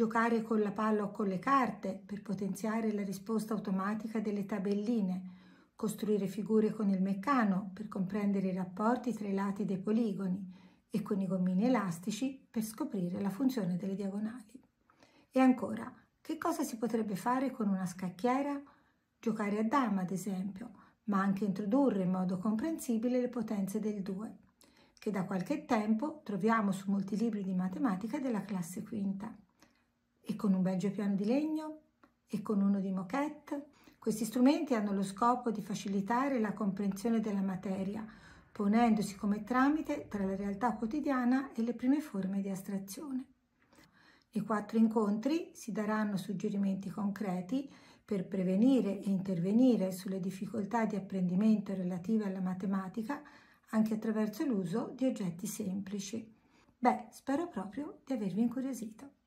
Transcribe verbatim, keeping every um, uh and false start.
giocare con la palla o con le carte per potenziare la risposta automatica delle tabelline, costruire figure con il meccano per comprendere i rapporti tra i lati dei poligoni e con i gommini elastici per scoprire la funzione delle diagonali. E ancora, che cosa si potrebbe fare con una scacchiera? Giocare a dama, ad esempio, ma anche introdurre in modo comprensibile le potenze del due, che da qualche tempo troviamo su molti libri di matematica della classe quinta. E con un bel piano di legno? E con uno di moquette? Questi strumenti hanno lo scopo di facilitare la comprensione della materia, ponendosi come tramite tra la realtà quotidiana e le prime forme di astrazione. Nei quattro incontri si daranno suggerimenti concreti per prevenire e intervenire sulle difficoltà di apprendimento relative alla matematica anche attraverso l'uso di oggetti semplici. Beh, spero proprio di avervi incuriosito.